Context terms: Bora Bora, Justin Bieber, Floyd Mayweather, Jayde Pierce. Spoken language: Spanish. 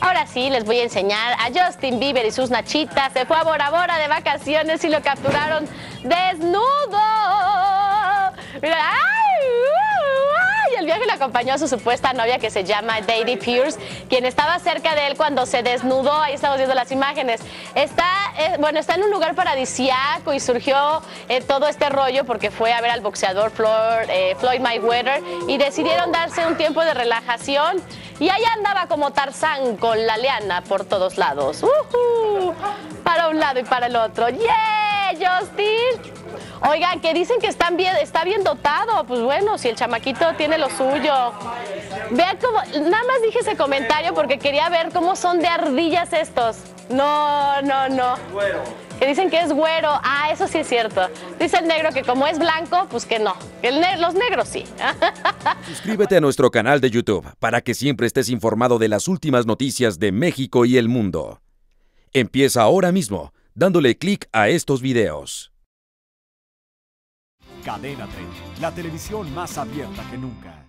Ahora sí, les voy a enseñar a Justin Bieber y sus nachitas. Se fue a Bora Bora de vacaciones y lo capturaron desnudo. Mira, el viaje lo acompañó a su supuesta novia, que se llama Jayde Pierce, quien estaba cerca de él cuando se desnudó. Ahí estamos viendo las imágenes. Está en un lugar paradisíaco y surgió todo este rollo porque fue a ver al boxeador Floyd Mayweather y decidieron darse un tiempo de relajación. Y ahí andaba como Tarzán con la liana por todos lados. Para un lado y para el otro. ¡Yeah, Justin! Oigan, que dicen que está bien dotado. Pues bueno, si el chamaquito tiene lo suyo. Vean cómo, nada más dije ese comentario porque quería ver cómo son de ardillas estos. No. Que dicen que es güero. Ah, eso sí es cierto. Dice el negro que como es blanco, pues que no. Los negros sí. Suscríbete a nuestro canal de YouTube para que siempre estés informado de las últimas noticias de México y el mundo. Empieza ahora mismo dándole clic a estos videos. Cadena 3, la televisión más abierta que nunca.